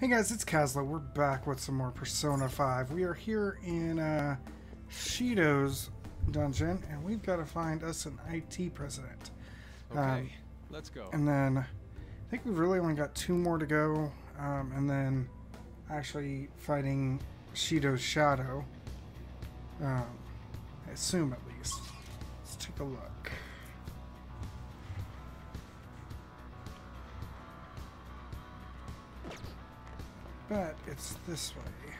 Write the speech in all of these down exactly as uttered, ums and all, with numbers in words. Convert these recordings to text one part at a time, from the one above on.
Hey guys, it's Kazla. We're back with some more Persona five. We are here in uh, Shido's dungeon, and we've got to find us an I T president. Okay, um, let's go. And then I think we've really only got two more to go, um, and then actually fighting Shido's shadow. Um, I assume at least. Let's take a look. But it's this way.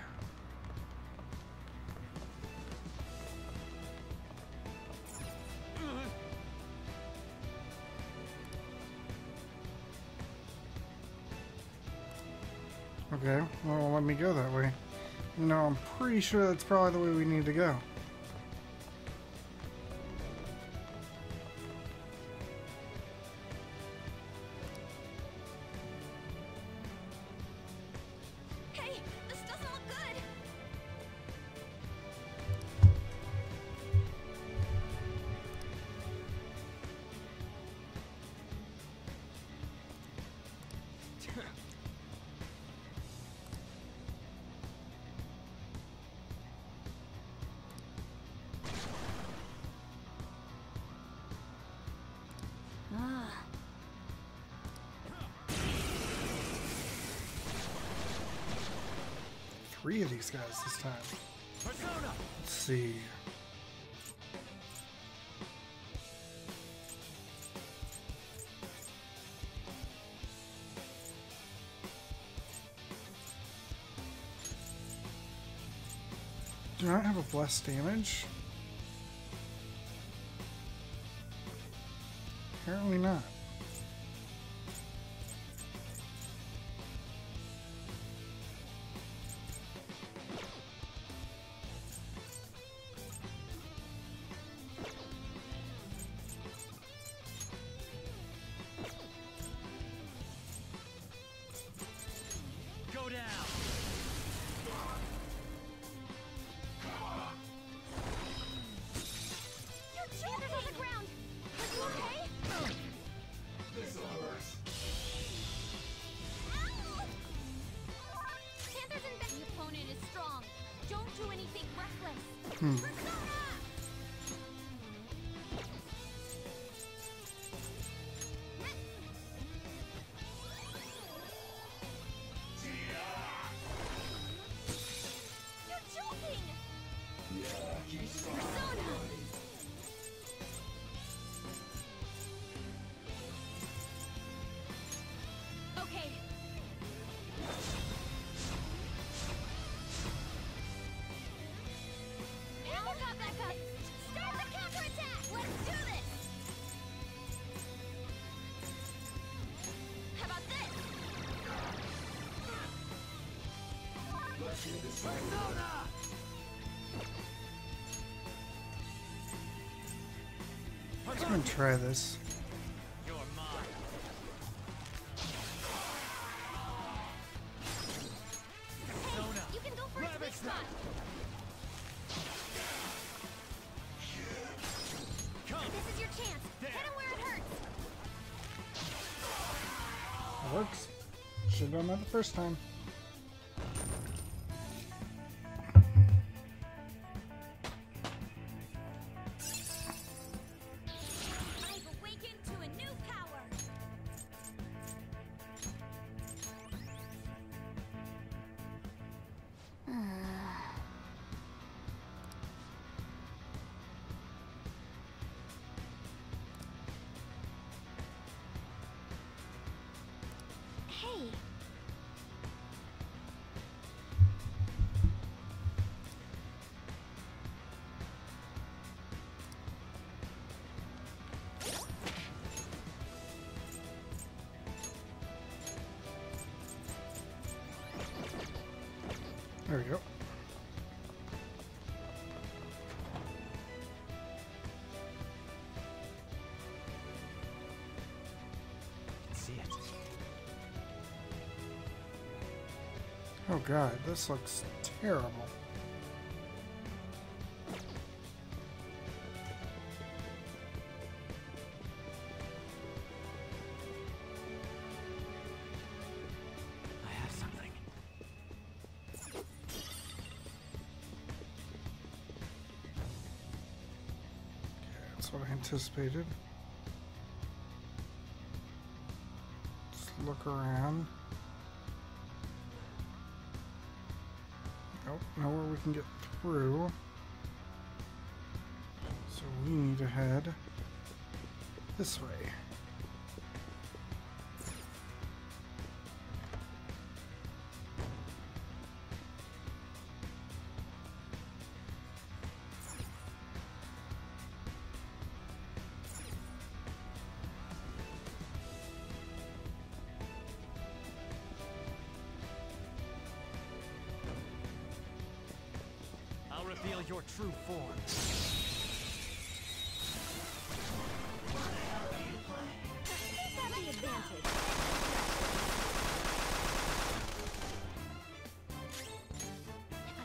Okay, well, let me go that way. No, I'm pretty sure that's probably the way we need to go. Three of these guys this time. Let's see. Do not have a blessed damage? Apparently not. Hmm. Persona! Let's go and try this. You're mine. Persona. Hey, you can go for a quick shot. This is your chance. Hit him where it hurts. It works. Should've done that the first time. There we go. See it. Oh god, this looks terrible. I have something. That's what I anticipated. Just look around. Nope, nowhere we can get through. So we need to head this way. Reveal your true form. I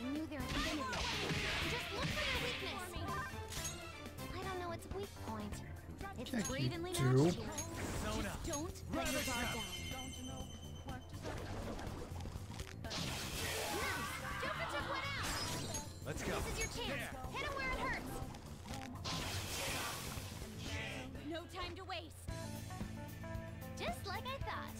knew there was an enemy. Just look for their weakness. I don't know its weak point. It's greed and leadership. Just don't let your guard down. Don't know what to do. Nice! Joker took one out! Let's go. This is your chance. Yeah. Hit him where it hurts. No time to waste. Just like I thought.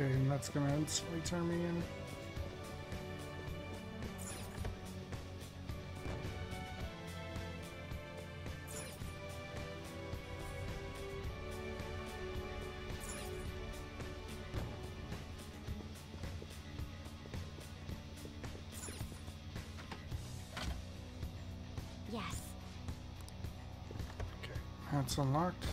Okay, and that's gonna instantly turn me in. Yes. Okay, that's unlocked.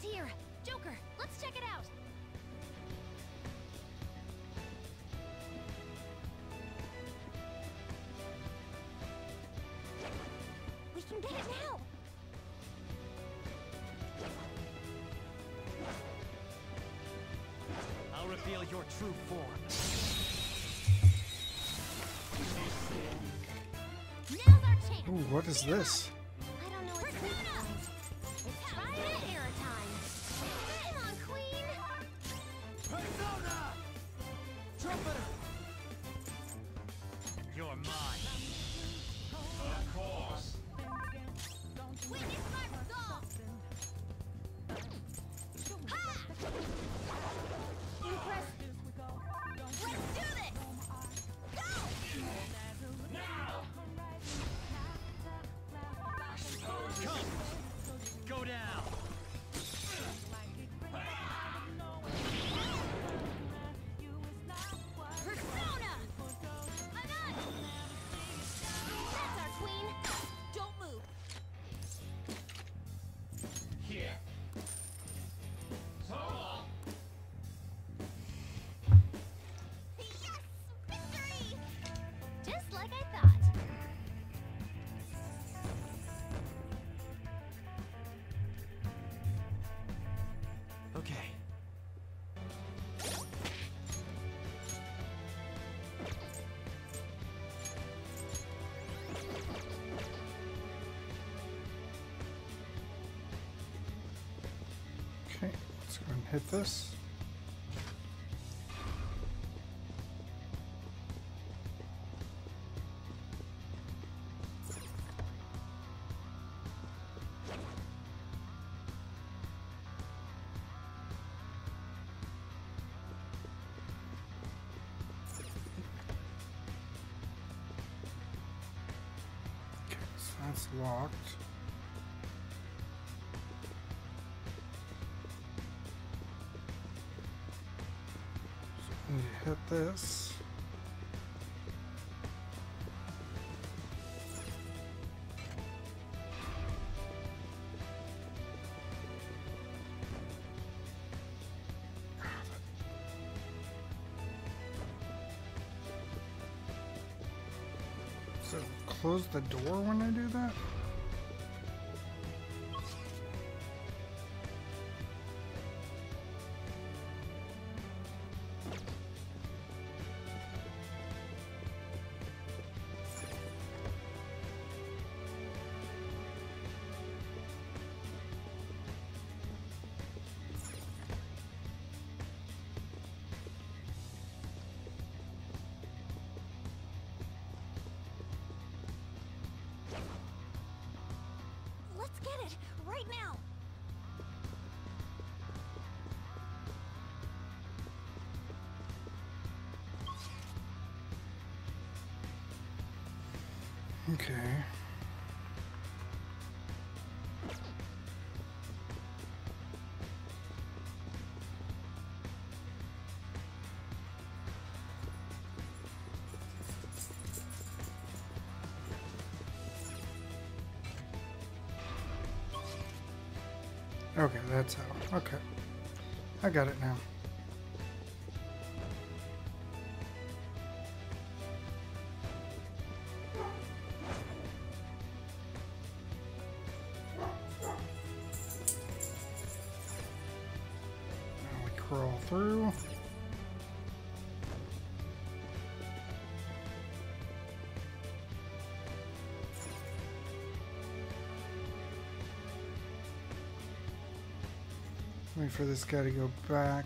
Here, Joker, let's check it out. We can get it now. I'll reveal your true form. Ooh, what is this? Okay, let's go and hit this. Okay, so that's locked. Hit this. Does it close the door when I do that? Okay. Okay, that's how. Okay. I got it now. Wait for this guy to go back.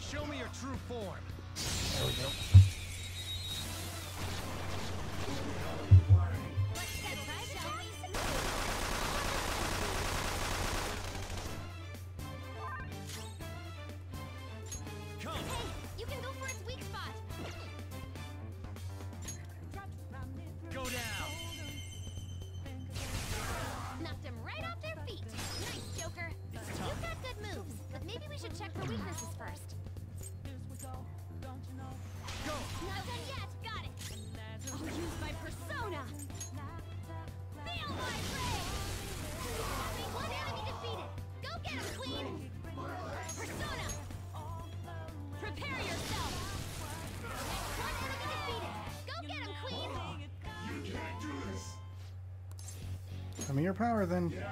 Show me your true form. There we go. Some of your power, then. Yeah.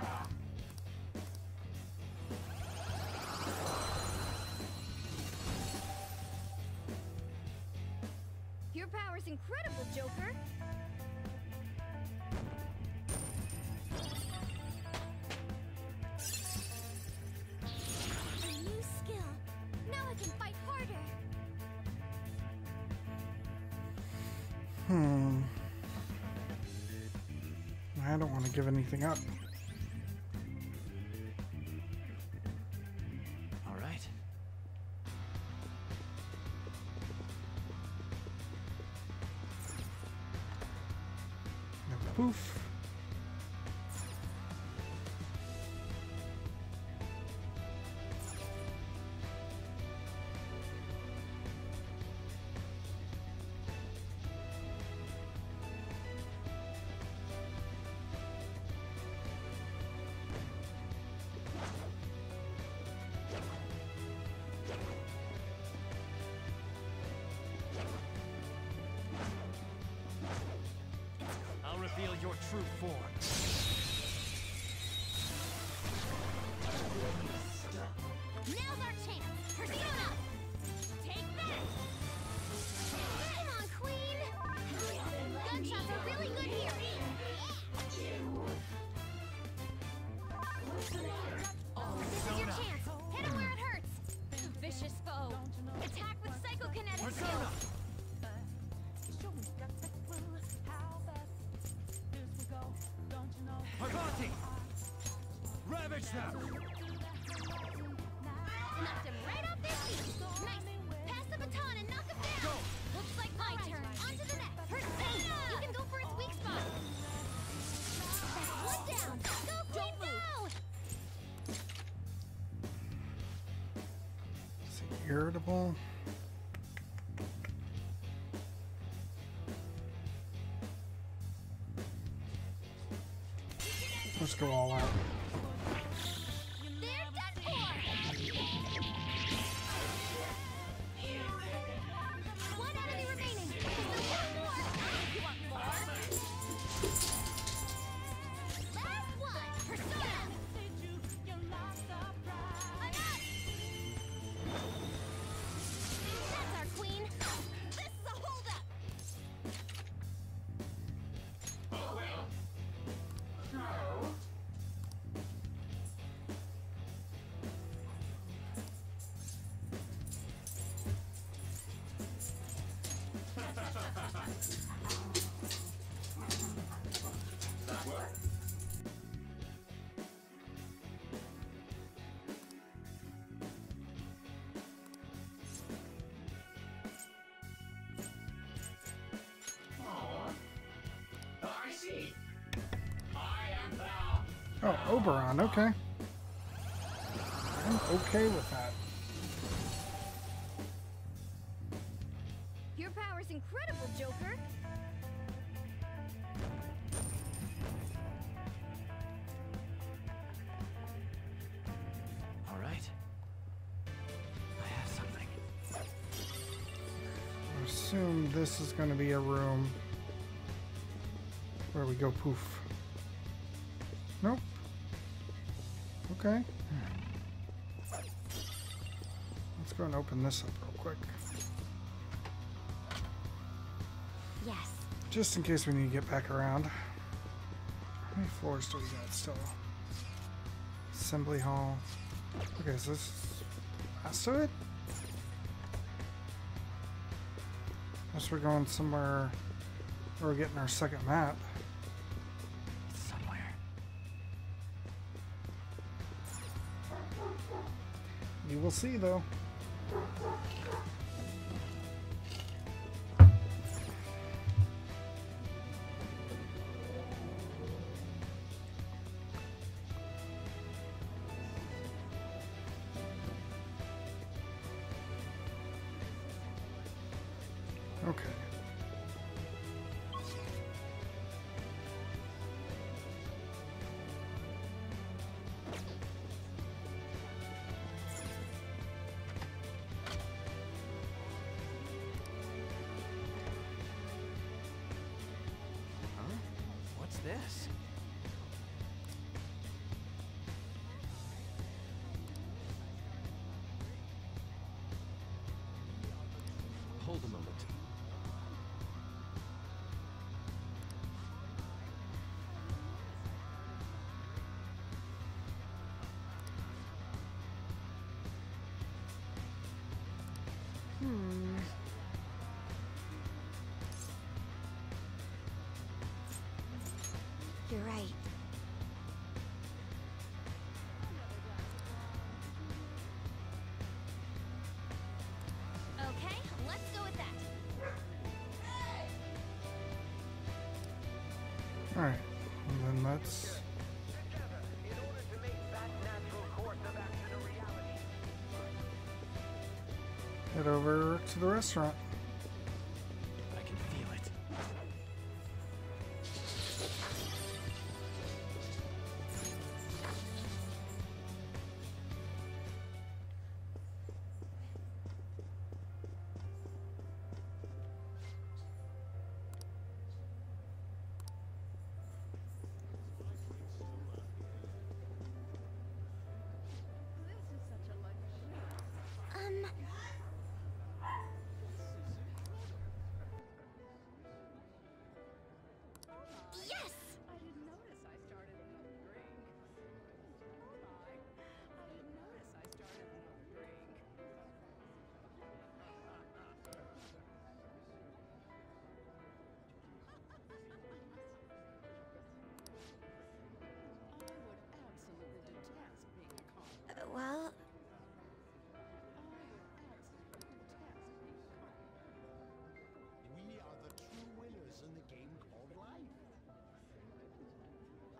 Your power's incredible, Joker. A new skill. Now I can fight harder. Hmm. I don't want to give anything up. All right. And poof. Reveal your true form. Now's our chance. Persona! Take that! Come on, Queen! Gunshots are really good here. This is your chance. Hit him where it hurts. A vicious foe. Attack with psychokinetic Persona. Skills. Enough them right off their feet. Nice. Pass the baton and knock them down. Go. Looks like my turn. On to the next. Persona! You can go for its weak spot. That's one down. Go, Queen, go! irritable. Let's go all out. Oh, Oberon, okay. I'm okay with that. Your power's incredible, Joker. All right. I have something. I assume this is going to be a room where we go poof. Nope. Okay. Let's go and open this up real quick. Yes. Just in case we need to get back around. How many floors do we got still? Assembly hall. Okay, so this is the last of it? Unless we're going somewhere where we're getting our second map. You will see, though. Okay. This? Hold a moment. Hmm. You're right. Okay, let's go with that. All right, and then let's. Head over to the restaurant. Well, we are the true winners in the game called life.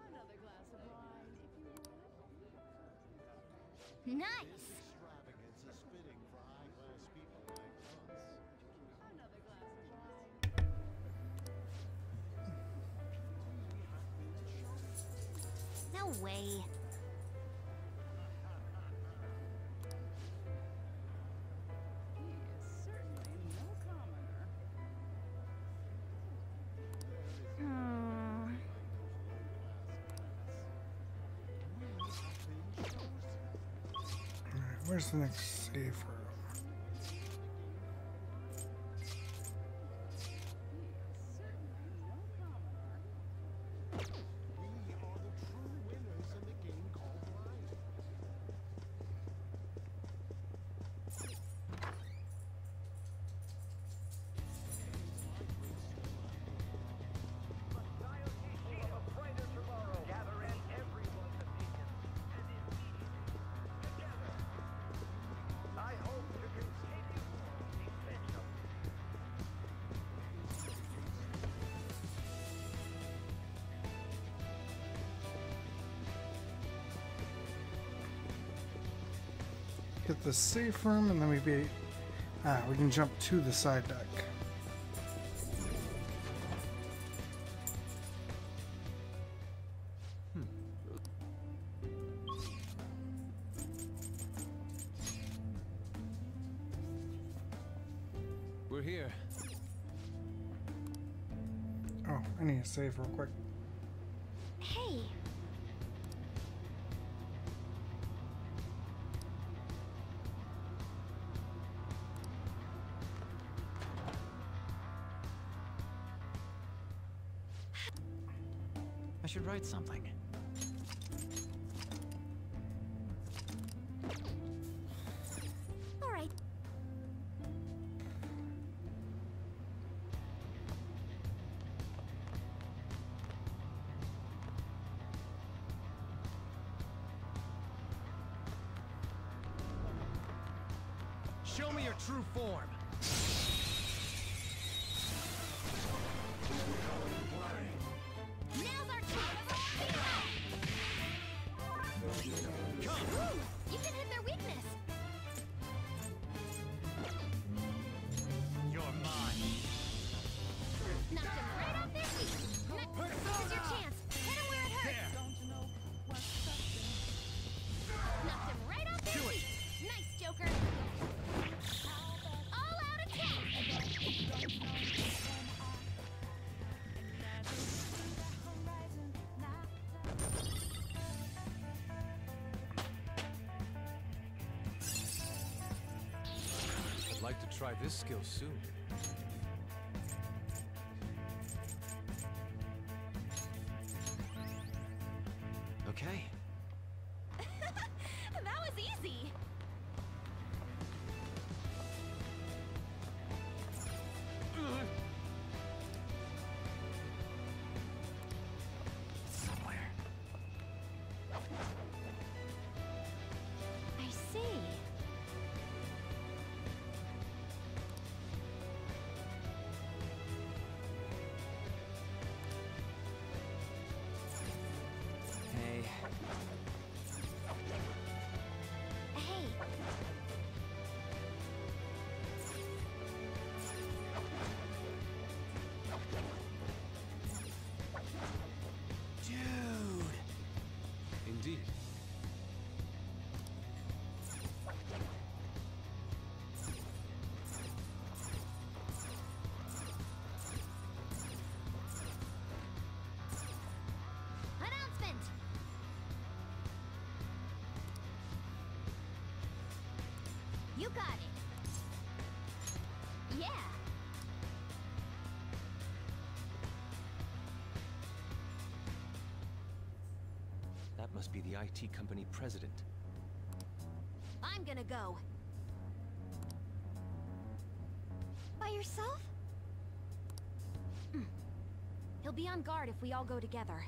Another glass of wine, if you want. Nice. Extravagance is fitting for high class. way. Where's the next save room? Get the safe room, and then we be ah, we can jump to the side deck. Hmm. We're here. Oh, I need to save real quick. Hey. I should write something. All right. Show me your true form. I'd like to try this skill soon. Okay. That was easy. Somewhere. I see. You got it. Yeah. That must be the I T company president. I'm gonna go. By yourself? Mm. He'll be on guard if we all go together.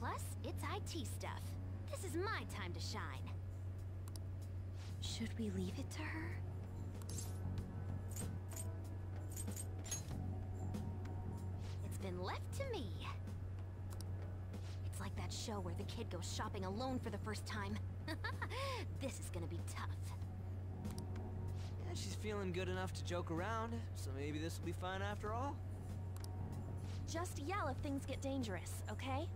Plus, it's I T stuff. This is my time to shine. Should we leave it to her? It's been left to me. It's like that show where the kid goes shopping alone for the first time. This is gonna be tough. Yeah, she's feeling good enough to joke around, so maybe this will be fine after all. Just yell if things get dangerous, okay?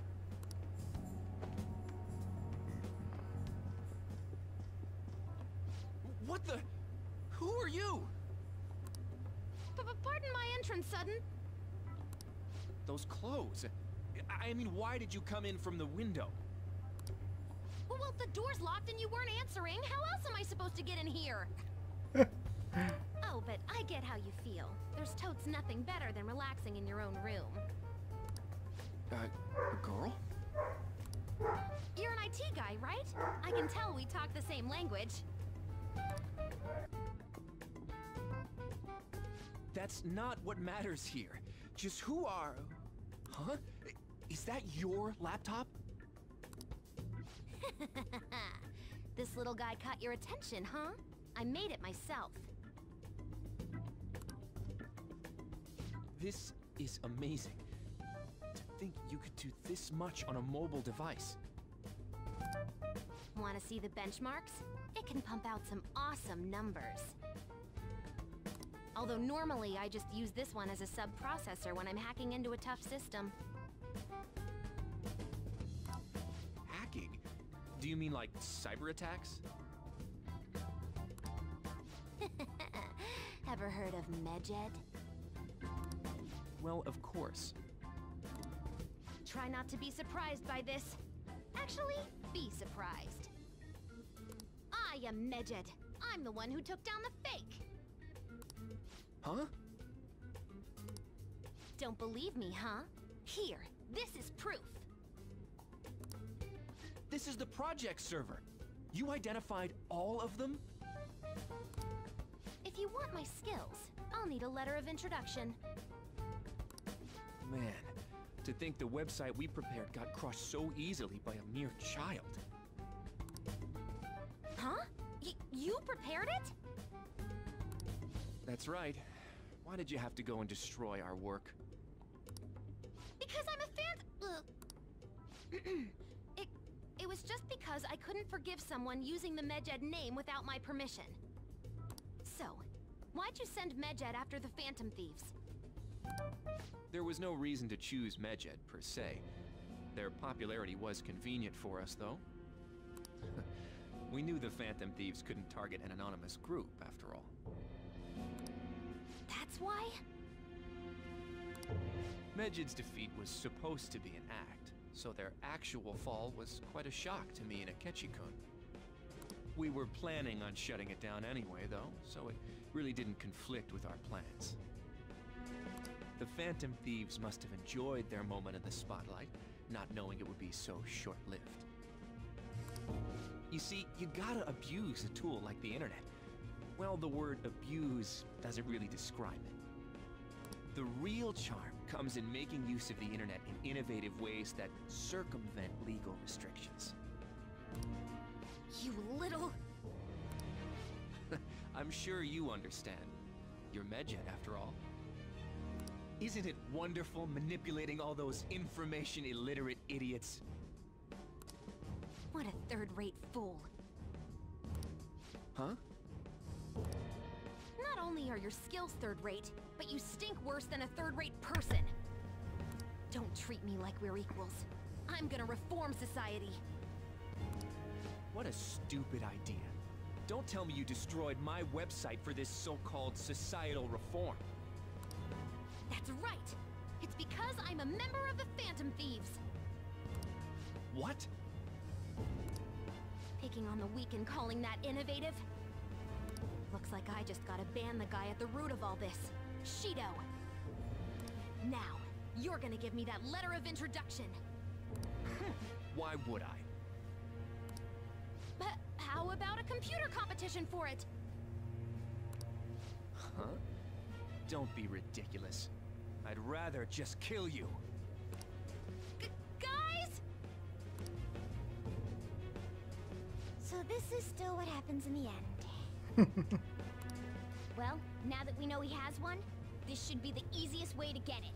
What the? Who are you? P-p-pardon my entrance sudden. Those clothes. I, I mean, why did you come in from the window? Well, the door's locked and you weren't answering. How else am I supposed to get in here? Oh, but I get how you feel. There's totes nothing better than relaxing in your own room. Uh, girl? You're an I T guy, right? I can tell we talk the same language. That's not what matters here. Just who are... Huh? Is that your laptop? This little guy caught your attention, huh? I made it myself. This is amazing. To think you could do this much on a mobile device. Want to see the benchmarks? It can pump out some awesome numbers. Although normally I just use this one as a sub-processor when I'm hacking into a tough system. Hacking? Do you mean like cyber attacks? Ever heard of Medjed? Well, of course. Try not to be surprised by this. Actually, be surprised. I am Medjed. I'm the one who took down the fake. Huh? Don't believe me, huh? Here, this is proof. This is the project server. You identified all of them? If you want my skills, I'll need a letter of introduction. Man, to think the website we prepared got crushed so easily by a mere child. Huh? Y- you prepared it? That's right. Why did you have to go and destroy our work? Because I'm a fan... it, it was just because I couldn't forgive someone using the Medjed name without my permission. So, why'd you send Medjed after the Phantom Thieves? There was no reason to choose Medjed, per se. Their popularity was convenient for us, though. We knew the Phantom Thieves couldn't target an anonymous group, after all. That's why? Medjed's defeat was supposed to be an act, so their actual fall was quite a shock to me and Akechi-kun. We were planning on shutting it down anyway, though, so it really didn't conflict with our plans. The Phantom Thieves must have enjoyed their moment in the spotlight, not knowing it would be so short-lived. You see, you gotta abuse a tool like the internet. Well, the word abuse doesn't really describe it. The real charm comes in making use of the internet in innovative ways that circumvent legal restrictions. You little... I'm sure you understand. You're Medjed, after all. Isn't it wonderful manipulating all those information-illiterate idiots? What a third-rate fool. Huh? Not only are your skills third-rate, but you stink worse than a third-rate person. Don't treat me like we're equals. I'm gonna reform society. What a stupid idea. Don't tell me you destroyed my website for this so-called societal reform. That's right. It's because I'm a member of the Phantom Thieves. What? Picking on the weak and calling that innovative? Looks like I just gotta ban the guy at the root of all this. Shido! Now, you're gonna give me that letter of introduction! Why would I? But how about a computer competition for it? Huh? Don't be ridiculous. I'd rather just kill you. G-guys! So this is still what happens in the end. Well, now that we know he has one, this should be the easiest way to get it.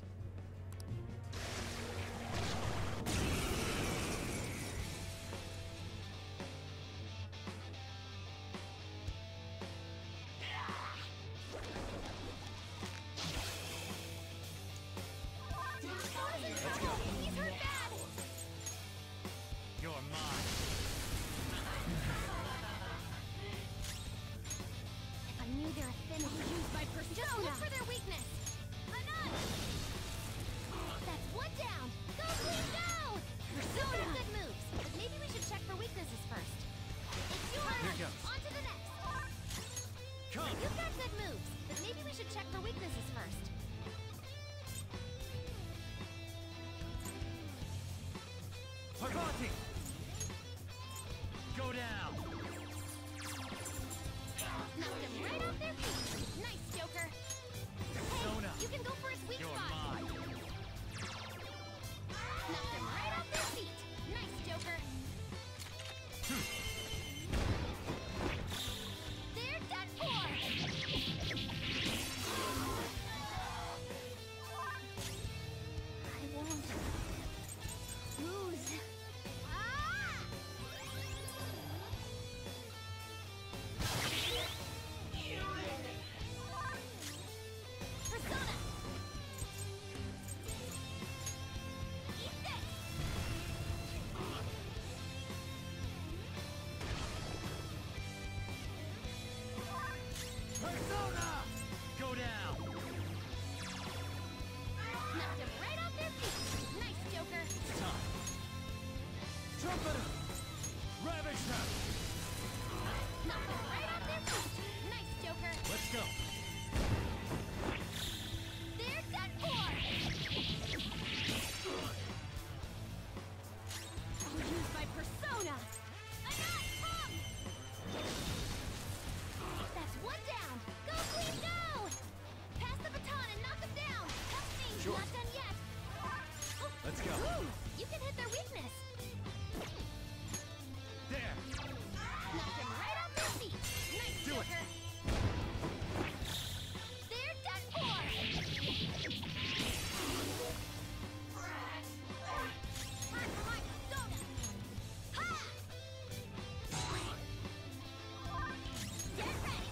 You're mine. Just look for their weakness. Enough! That's one down. Go, please, go! Persona! Good moves, but maybe we should check for weaknesses first. It's yours! On to the next! Come. You've got good moves, but maybe we should check for weaknesses first. Parvati! Go down! Knock them right off their feet! Nice, Joker! Persona, hey, you can go for his weak spot! Mine. Knock them right off their feet! Nice, Joker! They're done for! I won't... Trumpeter! Ravage them! Knock them right off their feet! Nice, Joker! Let's go! They're done for! I'll use my persona! Enough! Come! That's one down! Go, please, go! Pass the baton and knock them down! Help me! Sure. Not done yet! Oh. Let's go! Ooh, you can hit their weakness! There! Knock them right off their feet! Nice, do Joker! It. They're done for! Time for my persona! Ha! Get ready!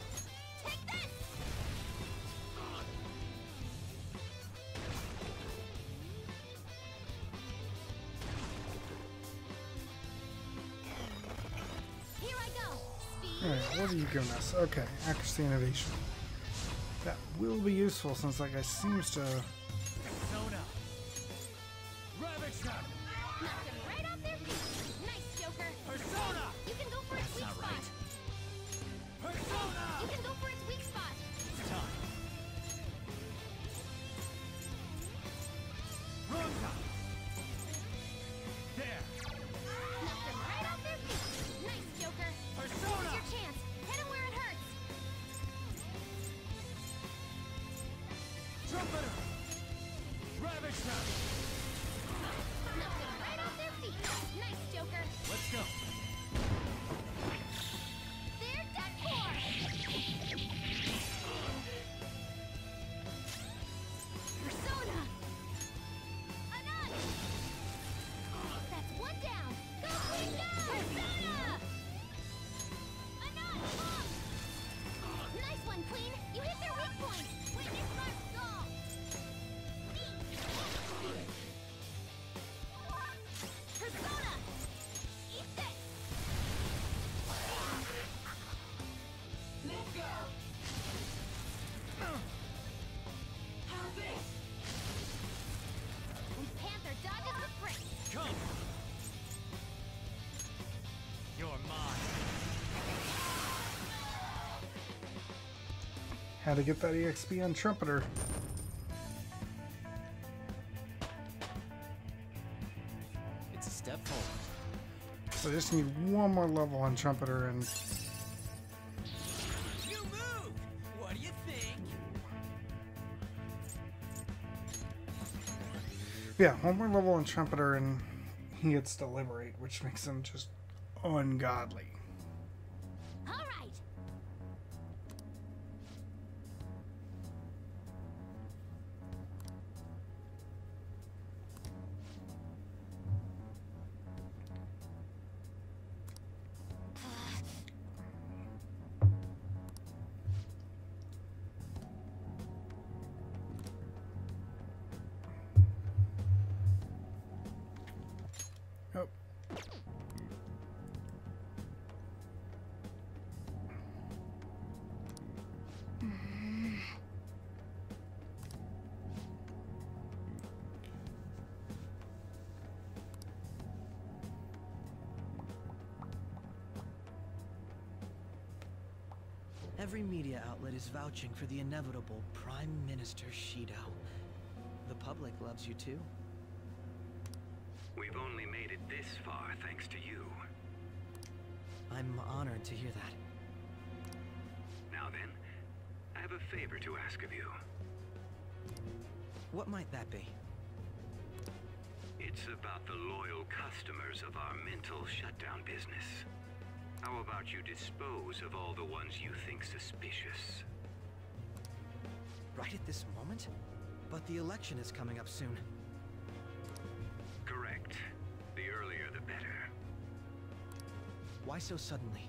Take this! Alright, what are you giving us? Okay, accuracy innovation. That will be useful since that guy seems to... Persona! Ravage them! Knock them right off their feet! Nice, Joker! Persona! You can go for its weak spot! Right. Persona! You can go for its weak spot! It's time! Ronda! There! Knock them right off their feet! Nice, Joker! Persona! Chance. Hit him where it hurts. Trumpeter! Ravage them! Knock them right off their feet. Nice, Joker. Let's go. They're done for. Persona! Anand! That's one down. Go, please, go! Persona! Nice one, Queen! You hit their weak point! Witness my soul! Persona! Eat this! Let's go! How's this? We panther dodges with bricks! Come! You're mine! How to get that E X P on Trumpeter. It's a step forward. So I just need one more level on Trumpeter and... You move! What do you think? Yeah, one more level on Trumpeter and he gets to liberate, which makes him just ungodly. Every media outlet is vouching for the inevitable Prime Minister Shido. The public loves you too. We've only made it this far thanks to you. I'm honored to hear that. Now then, I have a favor to ask of you. What might that be? It's about the loyal customers of our mental shutdown business. How about you dispose of all the ones you think suspicious? Right at this moment? But the election is coming up soon. Correct. The earlier the better. Why so suddenly?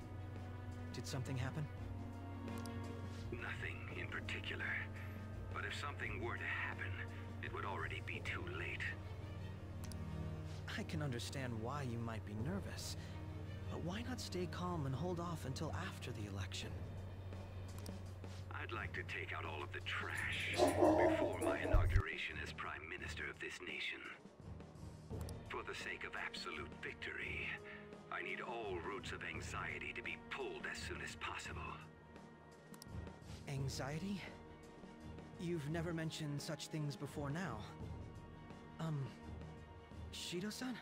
Did something happen? Nothing in particular. But if something were to happen, it would already be too late. I can understand why you might be nervous. But why not stay calm and hold off until after the election? I'd like to take out all of the trash before my inauguration as Prime Minister of this nation. For the sake of absolute victory, I need all roots of anxiety to be pulled as soon as possible. Anxiety? You've never mentioned such things before now. Um, Shido-san?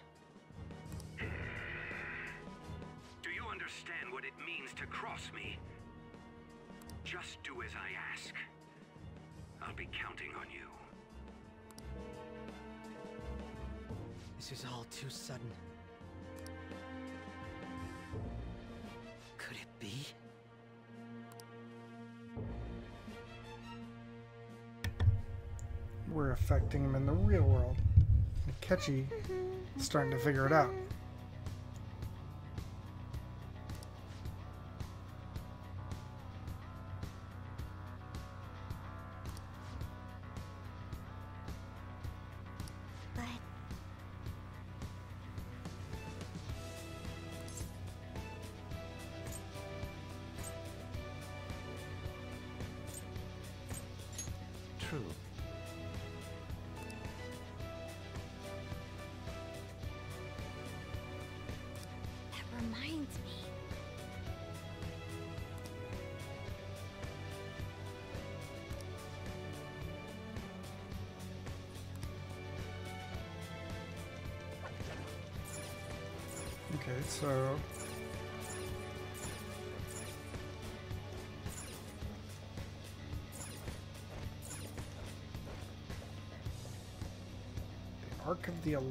Understand what it means to cross me. Just do as I ask. I'll be counting on you. This is all too sudden. Could it be? We're affecting him in the real world. Akechi is starting to figure it out. Okay, so the Ark of the Elite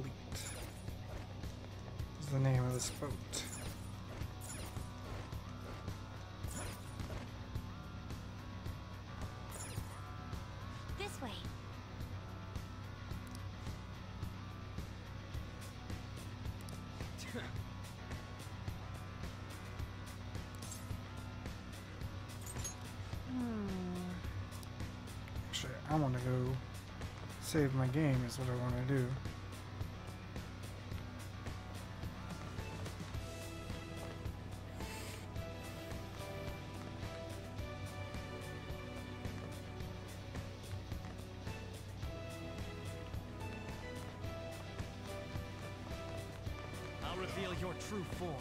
is the name of this boat. This way. I want to go save my game is what I want to do. I'll reveal your true form.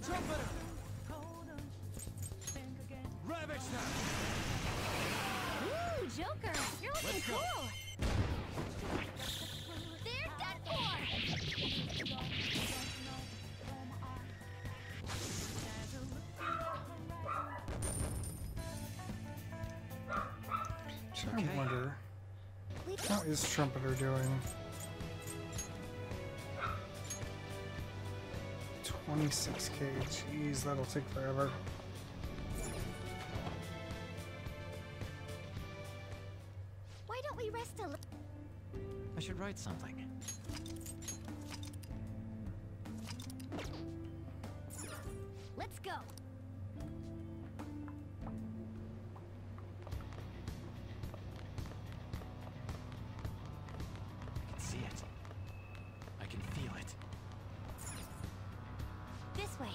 Trumpeter! Ravage that! Ooh, Joker! You're looking cool! They're done for! I wonder, how is Trumpeter doing? twenty-six K, jeez, that'll take forever. Why don't we rest a little? I should write something. Let's go. I can see it. I can feel it. This way.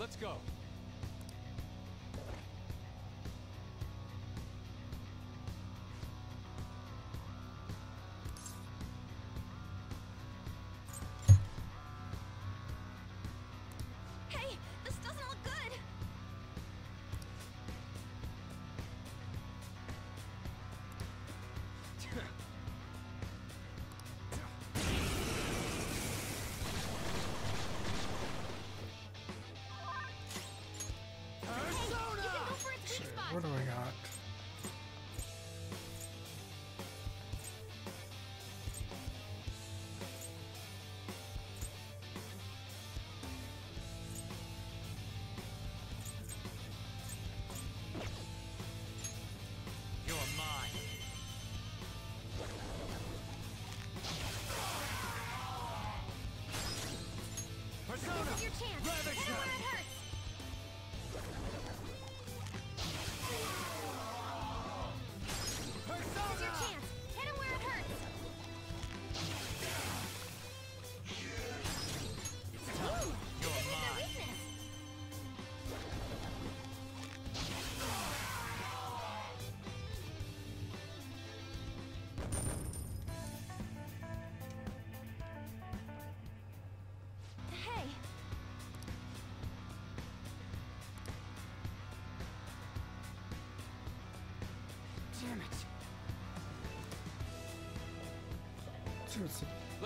Let's go. Hey, this doesn't look good. What do I got?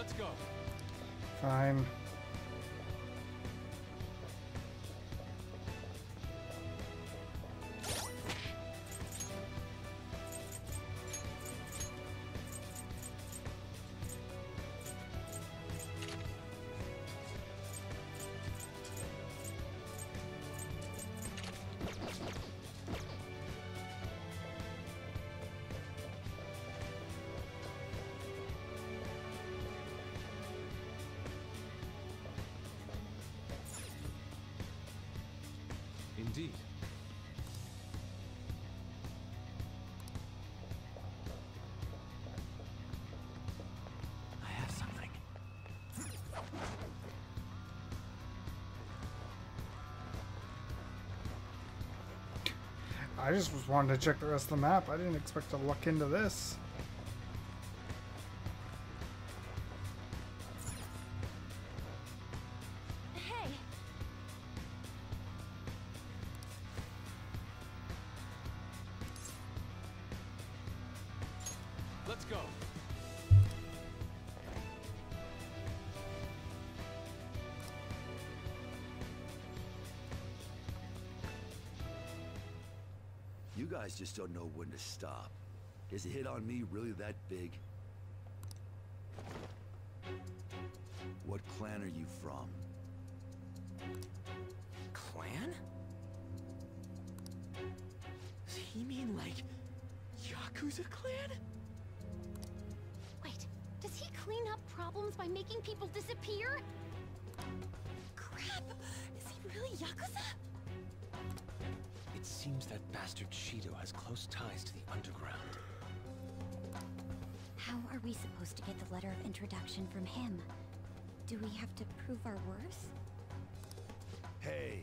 Let's go. Fine. Indeed. I have something. I just was wanting to check the rest of the map. I didn't expect to luck into this. You guys just don't know when to stop. Is a hit on me really that big? What clan are you from? Clan? Does he mean like Yakuza clan? Wait, does he clean up problems by making people disappear? Crap! Is he really Yakuza? It seems that bastard Shido has close ties to the underground. How are we supposed to get the letter of introduction from him? Do we have to prove our worth? Hey!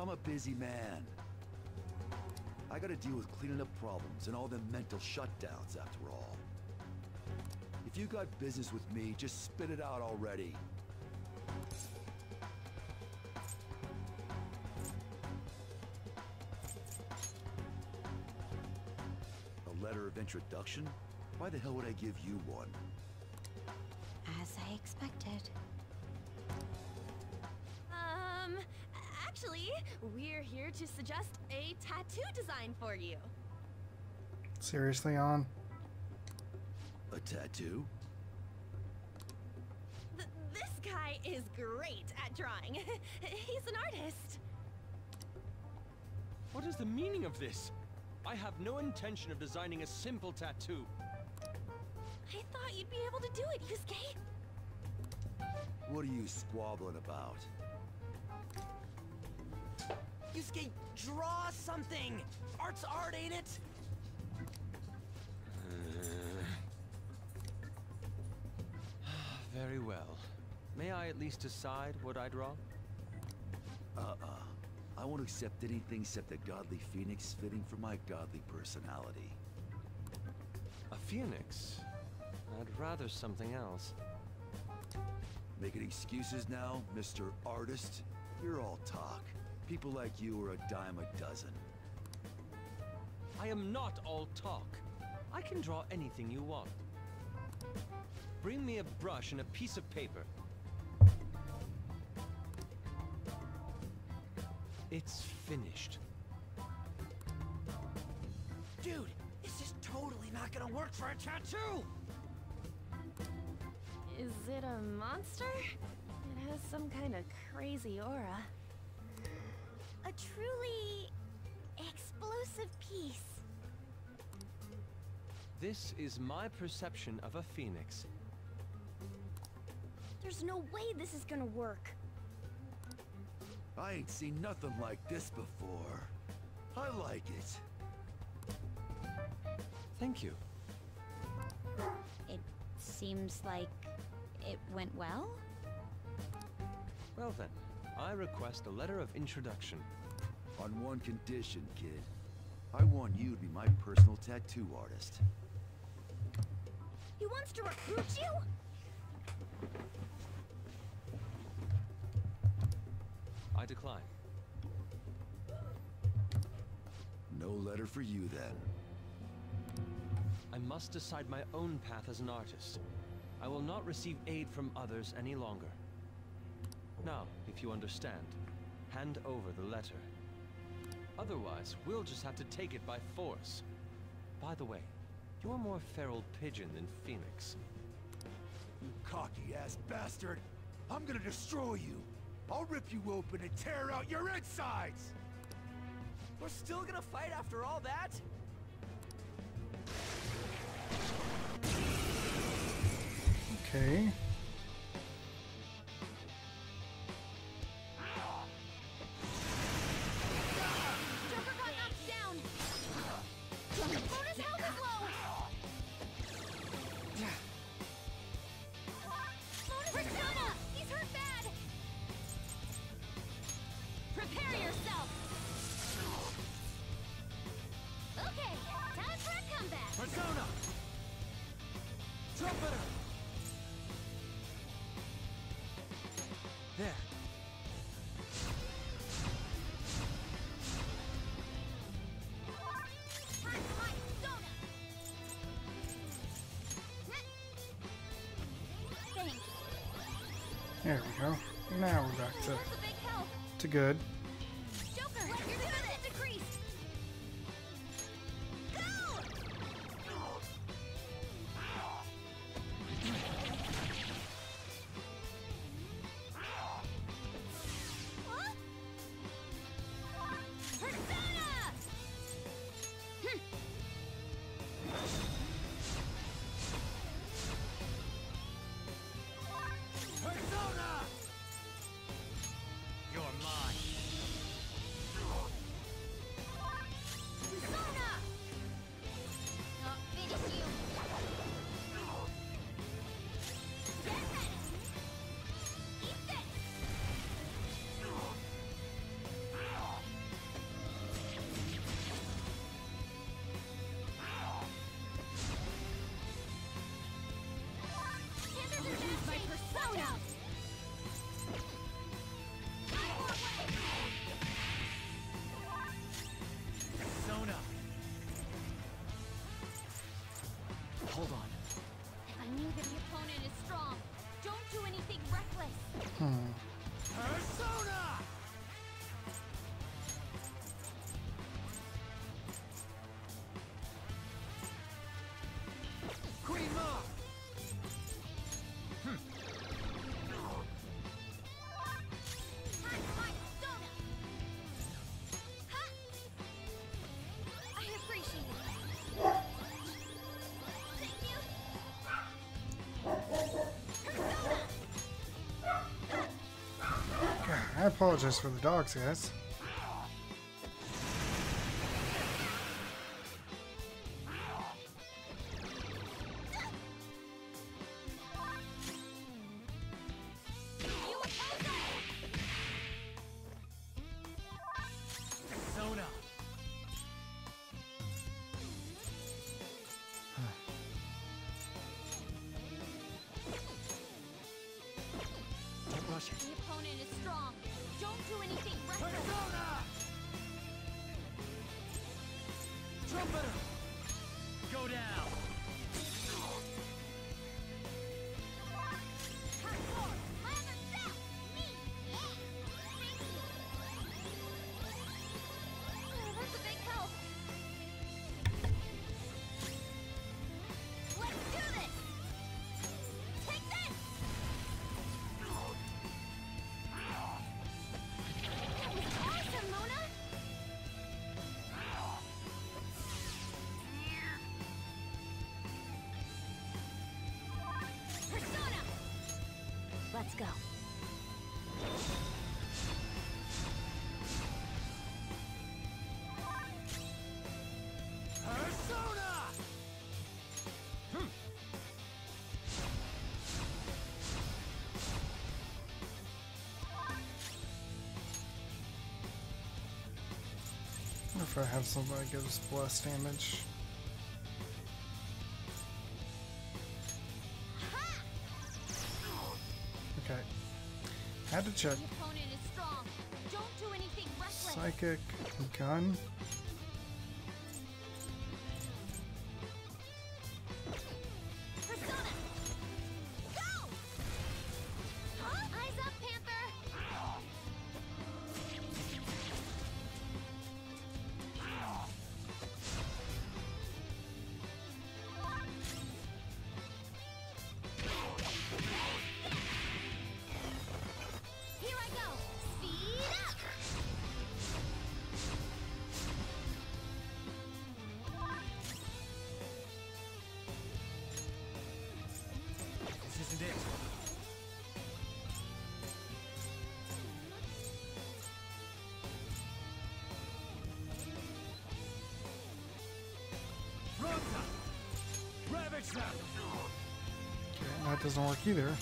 I'm a busy man. I gotta deal with cleaning up problems and all the mental shutdowns after all. If you got business with me, just spit it out already. Introduction? Why the hell would I give you one? As I expected. Um, actually, we're here to suggest a tattoo design for you. Seriously, Anne? A tattoo? Th this guy is great at drawing. He's an artist. What is the meaning of this? I have no intention of designing a simple tattoo. I thought you'd be able to do it, Yusuke. What are you squabbling about? Yusuke, draw something! Art's art, ain't it? Very well. May I at least decide what I draw? Uh-uh. I won't accept anything except a godly phoenix fitting for my godly personality. A phoenix? I'd rather something else. Making excuses now, Mister Artist? You're all talk. People like you are a dime a dozen. I am not all talk. I can draw anything you want. Bring me a brush and a piece of paper. It's finished. Dude, this is totally not gonna work for a tattoo! Is it a monster? It has some kind of crazy aura. A truly explosive piece. This is my perception of a phoenix. There's no way this is gonna work. I ain't seen nothing like this before. I like it. Thank you. It seems like it went well? Well then, I request a letter of introduction. On one condition, kid. I want you to be my personal tattoo artist. He wants to recruit you? I decline. No letter for you, then. I must decide my own path as an artist. I will not receive aid from others any longer. Now, if you understand, hand over the letter. Otherwise, we'll just have to take it by force. By the way, you're more feral pigeon than phoenix. You cocky-ass bastard! I'm gonna destroy you! I'll rip you open and tear out your insides! We're still gonna fight after all that? Okay. Persona! Trumpeter! There. There we go. Now we're back to, to good. Persona! You're mine! I apologize for the dogs, guys. Let's go. Persona! Hm. What if I have somebody that gives blast damage? Had to check. Psychic gun. That doesn't work either.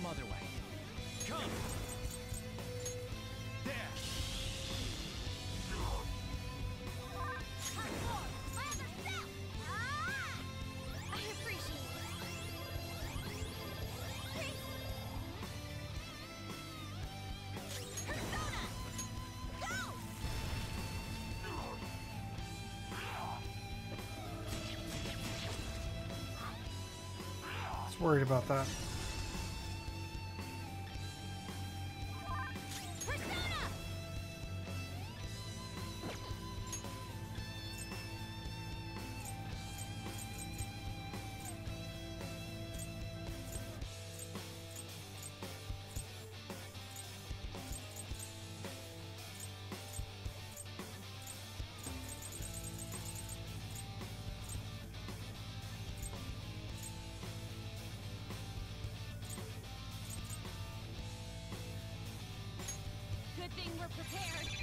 Other way. Come! There! I appreciate it. Persona! Go! I was worried about that. good thing we're prepared.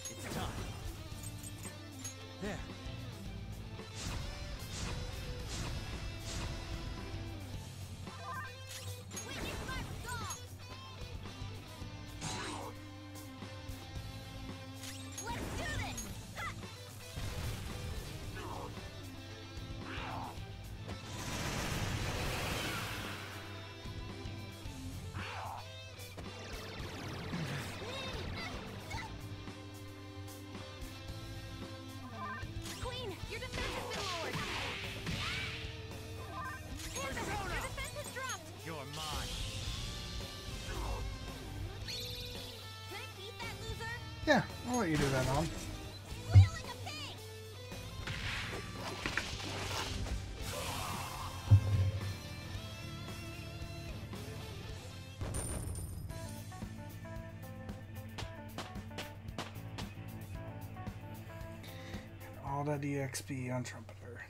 It's time. There. Yeah, I'll let you do that, Mom. And all that E X P on Trumpeter.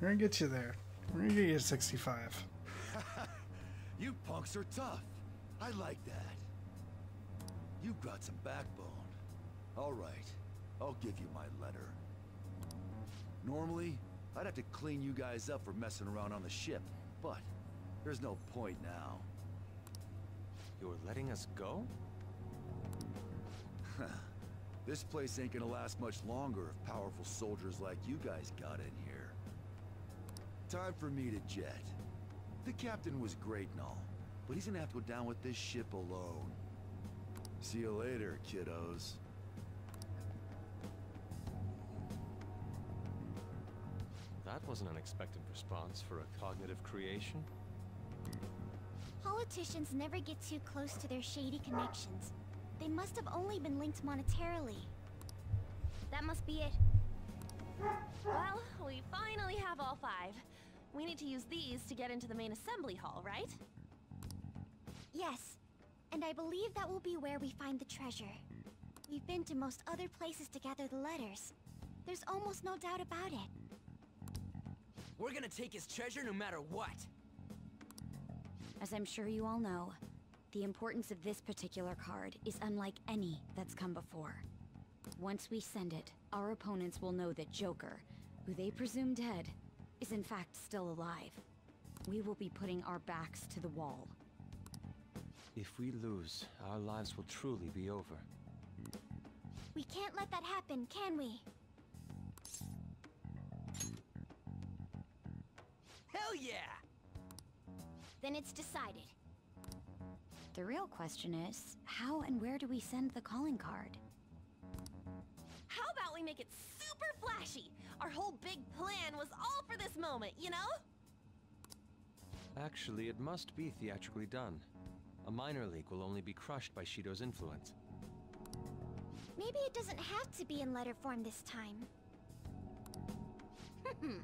We're gonna get you there. We're gonna get you to sixty-five. You punks are tough. I like that. You've got some backbone. All right, I'll give you my letter. Normally, I'd have to clean you guys up for messing around on the ship, but there's no point now. You're letting us go? This place ain't gonna last much longer if powerful soldiers like you guys got in here. Time for me to jet. The captain was great and all, but he's gonna have to go down with this ship alone. See you later, kiddos. That was an unexpected response for a cognitive creation. Politicians never get too close to their shady connections. They must have only been linked monetarily. That must be it. Well, we finally have all five. We need to use these to get into the main assembly hall, right? Yes. And I believe that will be where we find the treasure. We've been to most other places to gather the letters. There's almost no doubt about it. We're gonna take his treasure no matter what. As I'm sure you all know, the importance of this particular card is unlike any that's come before. Once we send it, our opponents will know that Joker, who they presume dead, is in fact still alive. We will be putting our backs to the wall. If we lose, our lives will truly be over. We can't let that happen, can we? Hell yeah! Then it's decided. The real question is, how and where do we send the calling card? How about we make it super flashy? Our whole big plan was all for this moment, you know? Actually, it must be theatrically done. A minor league will only be crushed by Shido's influence. Maybe it doesn't have to be in letter form this time. Hmm.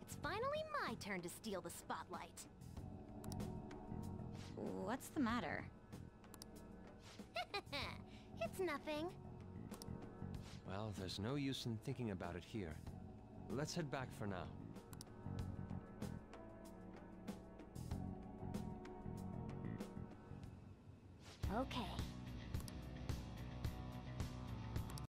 It's finally my turn to steal the spotlight. What's the matter? It's nothing. Well, there's no use in thinking about it here. Let's head back for now. Okay.